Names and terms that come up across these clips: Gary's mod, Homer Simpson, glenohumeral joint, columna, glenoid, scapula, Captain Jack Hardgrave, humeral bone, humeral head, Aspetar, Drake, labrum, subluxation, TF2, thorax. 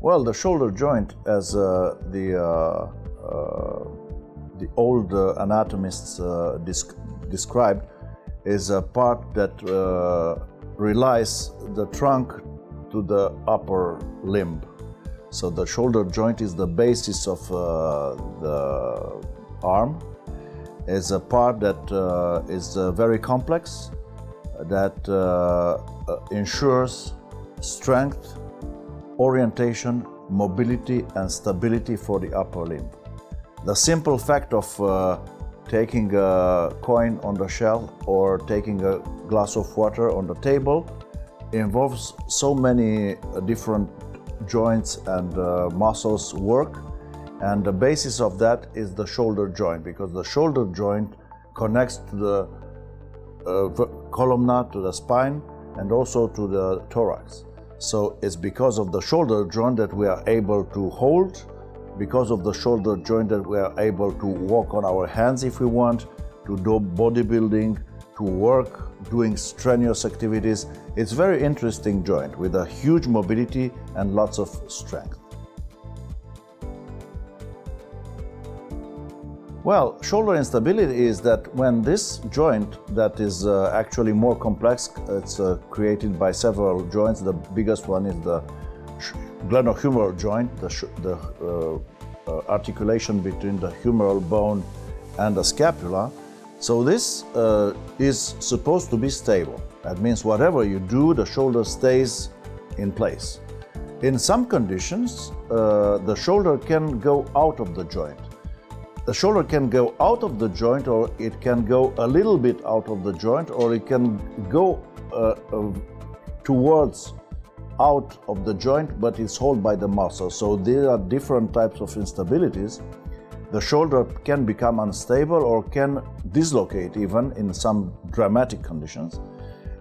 Well, the shoulder joint, as the old anatomists described, is a part that relies the trunk to the upper limb. So the shoulder joint is the basis of the arm. It's a part that is very complex, that ensures strength, orientation, mobility and stability for the upper limb. The simple fact of taking a coin on the shelf or taking a glass of water on the table involves so many different joints and muscles work, and the basis of that is the shoulder joint, because the shoulder joint connects to the columna, to the spine, and also to the thorax. So it's because of the shoulder joint that we are able to hold, because of the shoulder joint that we are able to walk on our hands if we want, to do bodybuilding, to work, doing strenuous activities. It's a very interesting joint with a huge mobility and lots of strength. Well, shoulder instability is that when this joint, that is actually more complex, it's created by several joints. The biggest one is the glenohumeral joint, the articulation between the humeral bone and the scapula. So this is supposed to be stable. That means whatever you do, the shoulder stays in place. In some conditions, the shoulder can go out of the joint. The shoulder can go out of the joint, or it can go a little bit out of the joint, or it can go towards out of the joint, but it's held by the muscle. So there are different types of instabilities. The shoulder can become unstable or can dislocate even in some dramatic conditions.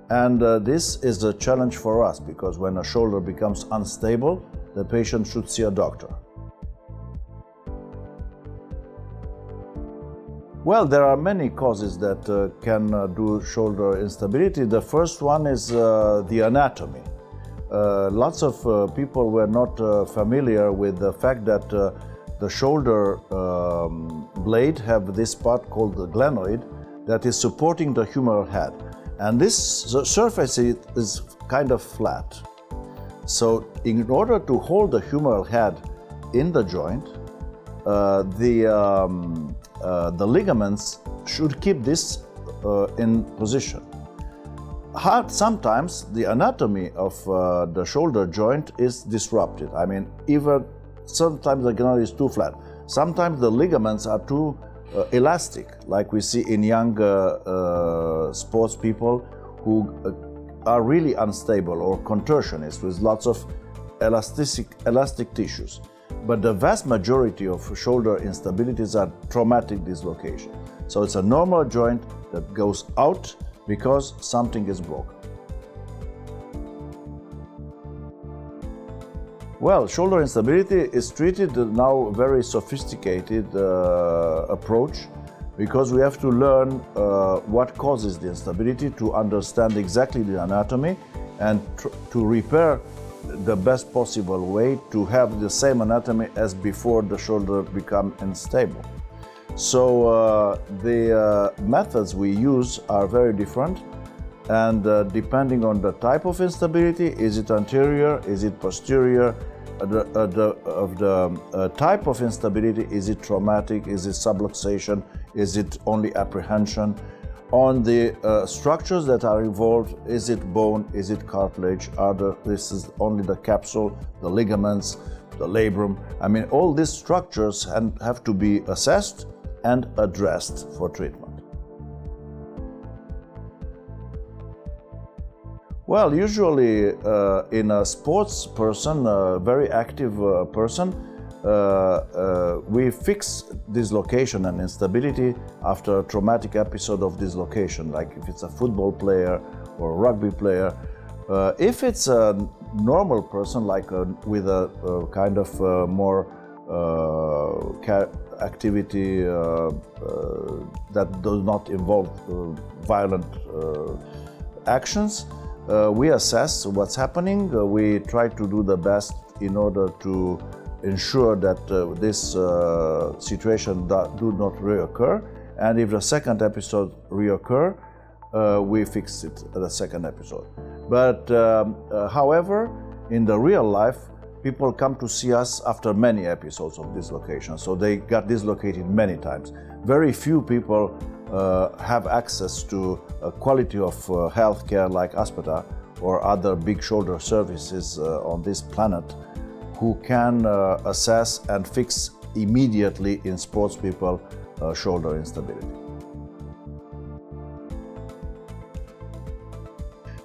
And this is a challenge for us, because when a shoulder becomes unstable, the patient should see a doctor. Well, there are many causes that can do shoulder instability. The first one is the anatomy. Lots of people were not familiar with the fact that the shoulder blade have this part called the glenoid that is supporting the humeral head. And this surface is kind of flat. So in order to hold the humeral head in the joint, the ligaments should keep this in position. Sometimes the anatomy of the shoulder joint is disrupted. I mean, even sometimes the glenoid is too flat. Sometimes the ligaments are too elastic, like we see in young sports people who are really unstable, or contortionists with lots of elastic tissues. But the vast majority of shoulder instabilities are traumatic dislocation. So it's a normal joint that goes out because something is broken. Well, shoulder instability is treated now very sophisticated approach, because we have to learn what causes the instability to understand exactly the anatomy and to repair the best possible way to have the same anatomy as before the shoulder become unstable. So the methods we use are very different, and depending on the type of instability, is it anterior, is it posterior, type of instability, is it traumatic, is it subluxation, is it only apprehension, on the structures that are involved, is it bone, is it cartilage, this is only the capsule, the ligaments, the labrum. I mean, all these structures have to be assessed and addressed for treatment. Well, usually in a sports person, a very active person, we fix dislocation and instability after a traumatic episode of dislocation, like if it's a football player or a rugby player. If it's a normal person, like with a kind of more activity that does not involve violent actions, we assess what's happening, we try to do the best in order to ensure that this situation do not reoccur. And if the second episode reoccur, we fix it at the second episode. But however, in the real life, people come to see us after many episodes of dislocation, so they got dislocated many times. Very few people have access to a quality of healthcare like Aspetar or other big shoulder services on this planet, who can assess and fix immediately in sports people shoulder instability.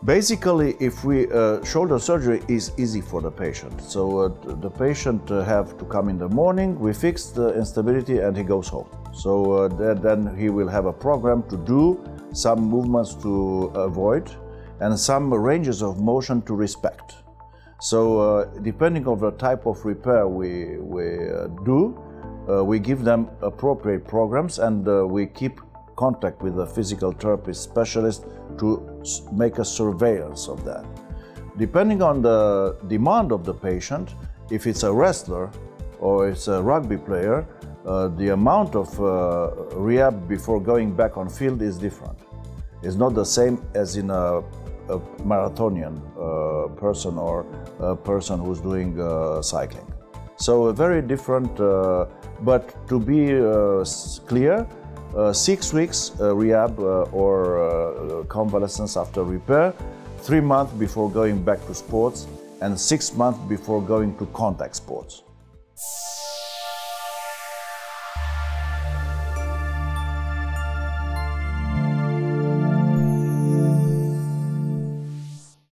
Basically, if we shoulder surgery is easy for the patient. So the patient have to come in the morning, we fix the instability and he goes home. So then he will have a program to do, some movements to avoid and some ranges of motion to respect. So depending on the type of repair we do, we give them appropriate programs, and we keep contact with a physical therapist specialist to make a surveillance of that. Depending on the demand of the patient, if it's a wrestler or it's a rugby player, the amount of rehab before going back on field is different. It's not the same as in a marathonian person or a person who's doing cycling. So very different, but to be clear, 6 weeks rehab or convalescence after repair, 3 months before going back to sports, and 6 months before going to contact sports.